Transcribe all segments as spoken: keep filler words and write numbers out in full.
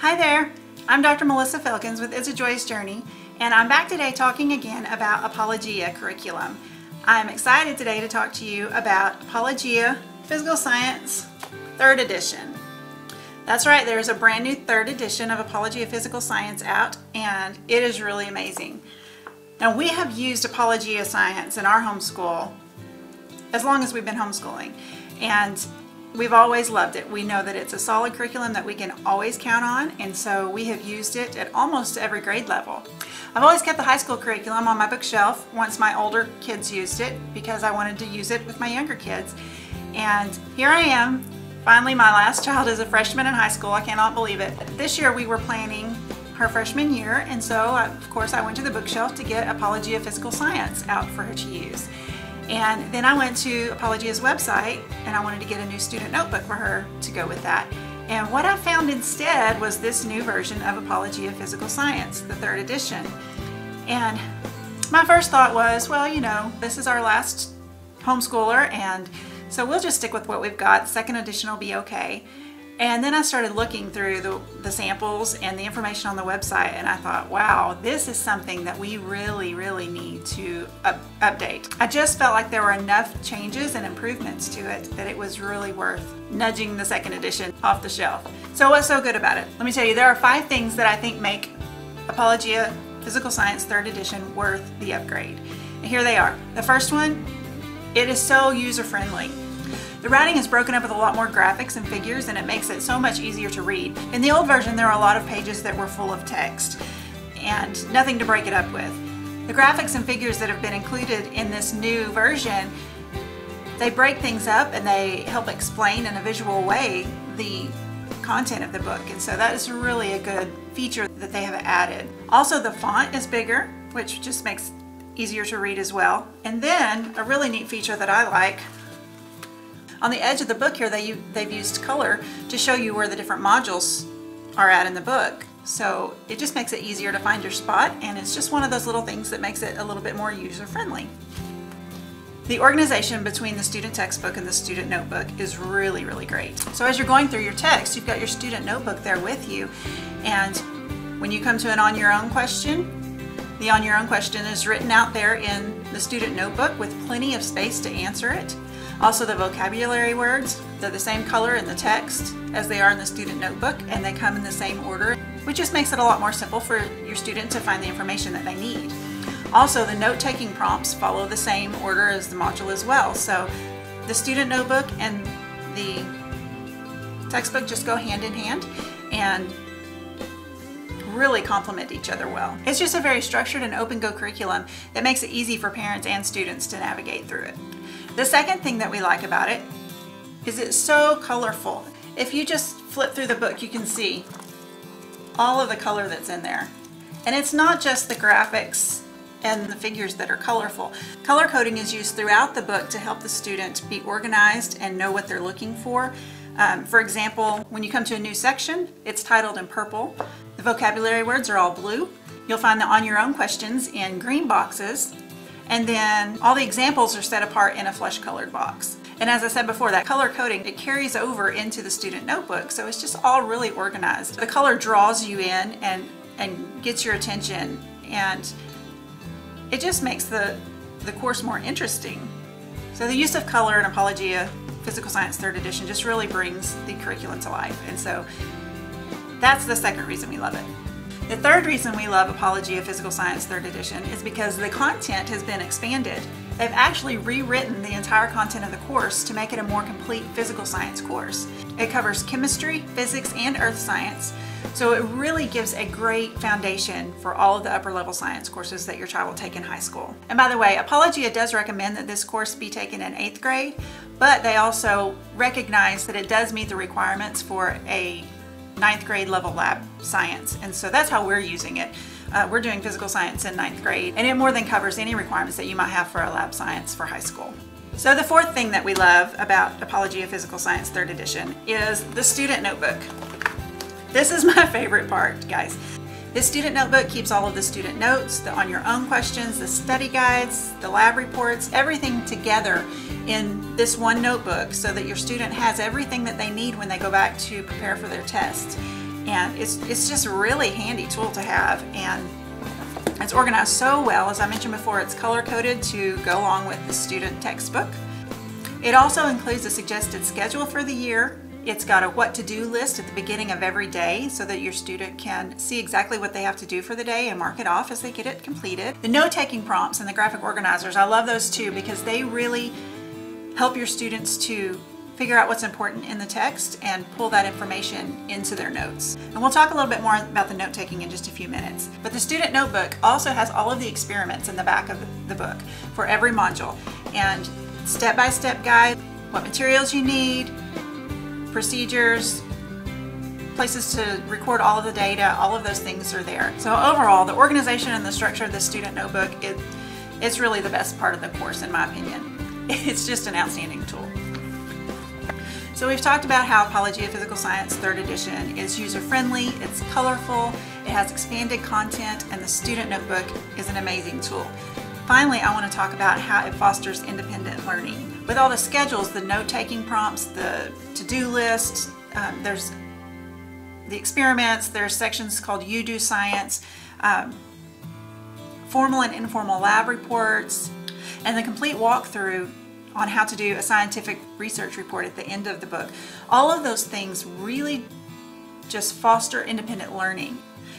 Hi there, I'm Doctor Melissa Felkins with It's a Joyous Journey, and I'm back today talking again about Apologia curriculum. I'm excited today to talk to you about Apologia Physical Science third edition. That's right, there's a brand new third edition of Apologia Physical Science out, and it is really amazing. Now, we have used Apologia Science in our homeschool as long as we've been homeschooling, and we've always loved it. We know that it's a solid curriculum that we can always count on, and so we have used it at almost every grade level. I've always kept the high school curriculum on my bookshelf once my older kids used it, because I wanted to use it with my younger kids. And here I am, finally my last child is a freshman in high school. I cannot believe it. This year we were planning her freshman year, and so I, of course I went to the bookshelf to get Apologia Physical Science out for her to use. And then I went to Apologia's website and I wanted to get a new student notebook for her to go with that. And what I found instead was this new version of Apologia Physical Science, the third edition. And my first thought was, well, you know, this is our last homeschooler, and so we'll just stick with what we've got. Second edition will be okay. And then I started looking through the, the samples and the information on the website, and I thought, wow, this is something that we really, really need to up, update. I just felt like there were enough changes and improvements to it that it was really worth nudging the second edition off the shelf. So what's so good about it? Let me tell you, there are five things that I think make Apologia Physical Science third edition worth the upgrade. And here they are. The first one, it is so user-friendly. The writing is broken up with a lot more graphics and figures, and it makes it so much easier to read. In the old version, there were a lot of pages that were full of text and nothing to break it up with. The graphics and figures that have been included in this new version, they break things up and they help explain in a visual way the content of the book, and so that is really a good feature that they have added. Also, the font is bigger, which just makes it easier to read as well. And then a really neat feature that I like, on the edge of the book here, they, they've used color to show you where the different modules are at in the book. So it just makes it easier to find your spot, and it's just one of those little things that makes it a little bit more user-friendly. The organization between the student textbook and the student notebook is really, really great. So as you're going through your text, you've got your student notebook there with you, and when you come to an on-your-own question, the on-your-own question is written out there in the student notebook with plenty of space to answer it. Also, the vocabulary words, they're the same color in the text as they are in the student notebook, and they come in the same order, which just makes it a lot more simple for your student to find the information that they need. Also, the note-taking prompts follow the same order as the module as well, so the student notebook and the textbook just go hand in hand and really complement each other well. It's just a very structured and open-go curriculum that makes it easy for parents and students to navigate through it. The second thing that we like about it is it's so colorful. If you just flip through the book, you can see all of the color that's in there. And it's not just the graphics and the figures that are colorful. Color coding is used throughout the book to help the student be organized and know what they're looking for. Um, for example, when you come to a new section, it's titled in purple. The vocabulary words are all blue. You'll find the on your own questions in green boxes. And then all the examples are set apart in a flesh colored box. And as I said before, that color coding, it carries over into the student notebook, so it's just all really organized. The color draws you in and, and gets your attention, and it just makes the, the course more interesting. So the use of color in Apologia Physical Science third edition just really brings the curriculum to life, and so that's the second reason we love it. The third reason we love Apologia Physical Science third edition is because the content has been expanded. They've actually rewritten the entire content of the course to make it a more complete physical science course. It covers chemistry, physics, and earth science, so it really gives a great foundation for all of the upper level science courses that your child will take in high school. And by the way, Apologia does recommend that this course be taken in eighth grade, but they also recognize that it does meet the requirements for a ninth grade level lab science, and so that's how we're using it. Uh, we're doing physical science in ninth grade, and it more than covers any requirements that you might have for a lab science for high school. So the fourth thing that we love about Apologia Physical Science third edition is the student notebook. This is my favorite part, guys. This student notebook keeps all of the student notes, the on your own questions, the study guides, the lab reports, everything together in this one notebook, so that your student has everything that they need when they go back to prepare for their test. and it's, it's just a really handy tool to have, and it's organized so well. As I mentioned before, it's color-coded to go along with the student textbook. It also includes a suggested schedule for the year. It's got a what-to-do list at the beginning of every day so that your student can see exactly what they have to do for the day and mark it off as they get it completed. The note-taking prompts and the graphic organizers, I love those too, because they really help your students to figure out what's important in the text and pull that information into their notes. And we'll talk a little bit more about the note-taking in just a few minutes. But the student notebook also has all of the experiments in the back of the book for every module, and step-by-step guide, what materials you need, procedures, places to record all of the data, all of those things are there. So overall, the organization and the structure of the student notebook, it, it's really the best part of the course, in my opinion. It's just an outstanding tool. So we've talked about how Apologia Physical Science third edition is user-friendly, it's colorful, it has expanded content, and the student notebook is an amazing tool. Finally, I want to talk about how it fosters independent learning. With all the schedules, the note-taking prompts, the to-do list, um, there's the experiments, there's sections called You Do Science, um, formal and informal lab reports, and the complete walkthrough on how to do a scientific research report at the end of the book. All of those things really just foster independent learning.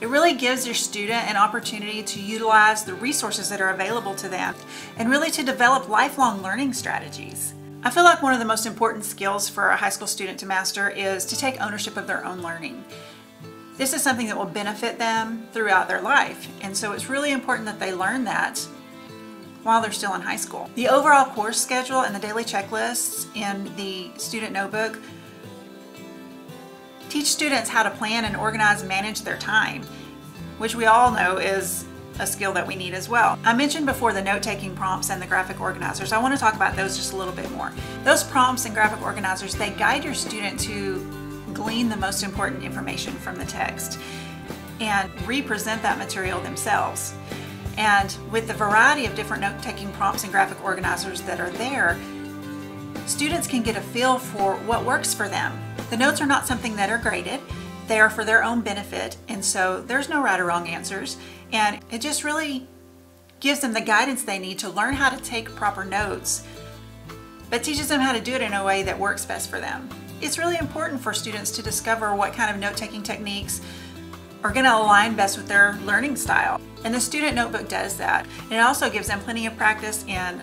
It really gives your student an opportunity to utilize the resources that are available to them and really to develop lifelong learning strategies. I feel like one of the most important skills for a high school student to master is to take ownership of their own learning. This is something that will benefit them throughout their life, and so it's really important that they learn that while they're still in high school. The overall course schedule and the daily checklists in the student notebook teach students how to plan and organize and manage their time, which we all know is a skill that we need as well. I mentioned before the note-taking prompts and the graphic organizers. I want to talk about those just a little bit more. Those prompts and graphic organizers, they guide your student to glean the most important information from the text and represent that material themselves. And with the variety of different note-taking prompts and graphic organizers that are there, students can get a feel for what works for them. The notes are not something that are graded. They are for their own benefit, and so there's no right or wrong answers, and it just really gives them the guidance they need to learn how to take proper notes, but teaches them how to do it in a way that works best for them. It's really important for students to discover what kind of note-taking techniques are going to align best with their learning style, and the student notebook does that. And it also gives them plenty of practice in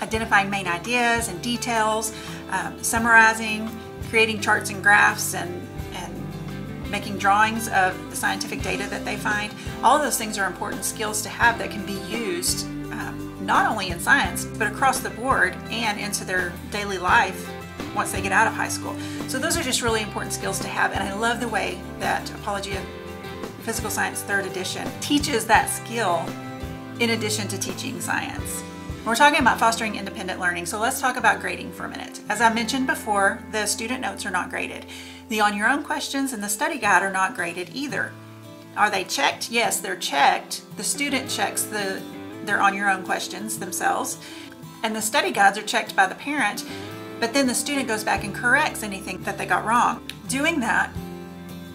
identifying main ideas and details, um, summarizing, creating charts and graphs, and, and making drawings of the scientific data that they find. All of those things are important skills to have that can be used um, not only in science, but across the board and into their daily life once they get out of high school. So those are just really important skills to have, and I love the way that Apologia Physical Science third edition teaches that skill in addition to teaching science. We're talking about fostering independent learning, so let's talk about grading for a minute. As I mentioned before, the student notes are not graded. The on your own questions and the study guide are not graded either. Are they checked? Yes, they're checked. The student checks the, their on your own questions themselves, and the study guides are checked by the parent, but then the student goes back and corrects anything that they got wrong. Doing that,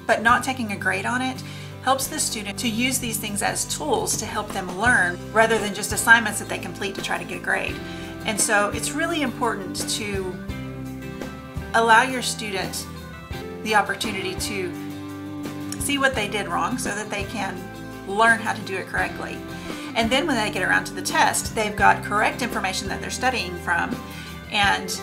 but not taking a grade on it, helps the student to use these things as tools to help them learn rather than just assignments that they complete to try to get a grade. And so it's really important to allow your student the opportunity to see what they did wrong so that they can learn how to do it correctly. And then when they get around to the test, they've got correct information that they're studying from, and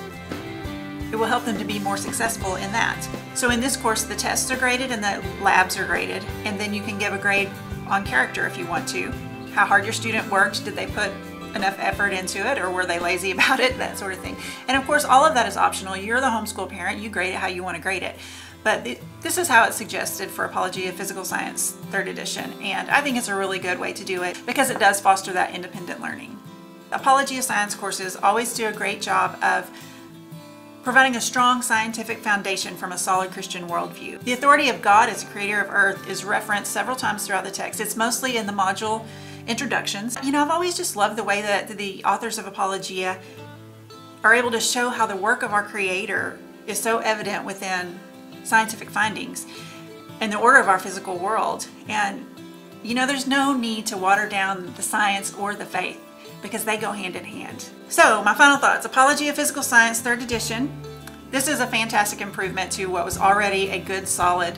it will help them to be more successful in that. So in this course, the tests are graded and the labs are graded, and then you can give a grade on character if you want to. How hard your student worked, did they put enough effort into it, or were they lazy about it, that sort of thing. And of course, all of that is optional. You're the homeschool parent, you grade it how you want to grade it. But th this is how it's suggested for Apologia Physical Science third edition, and I think it's a really good way to do it because it does foster that independent learning. Apologia Science courses always do a great job of providing a strong scientific foundation from a solid Christian worldview. The authority of God as the creator of earth is referenced several times throughout the text. It's mostly in the module introductions. You know, I've always just loved the way that the authors of Apologia are able to show how the work of our Creator is so evident within scientific findings. and the order of our physical world. And you know, there's no need to water down the science or the faith, because they go hand in hand. So my final thoughts, Apologia Physical Science, third edition. This is a fantastic improvement to what was already a good, solid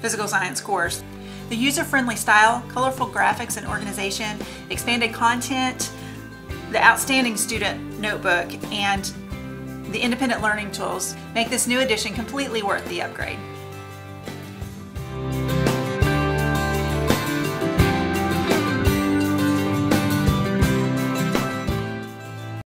physical science course. The user-friendly style, colorful graphics and organization, expanded content, the outstanding student notebook, and the independent learning tools make this new edition completely worth the upgrade.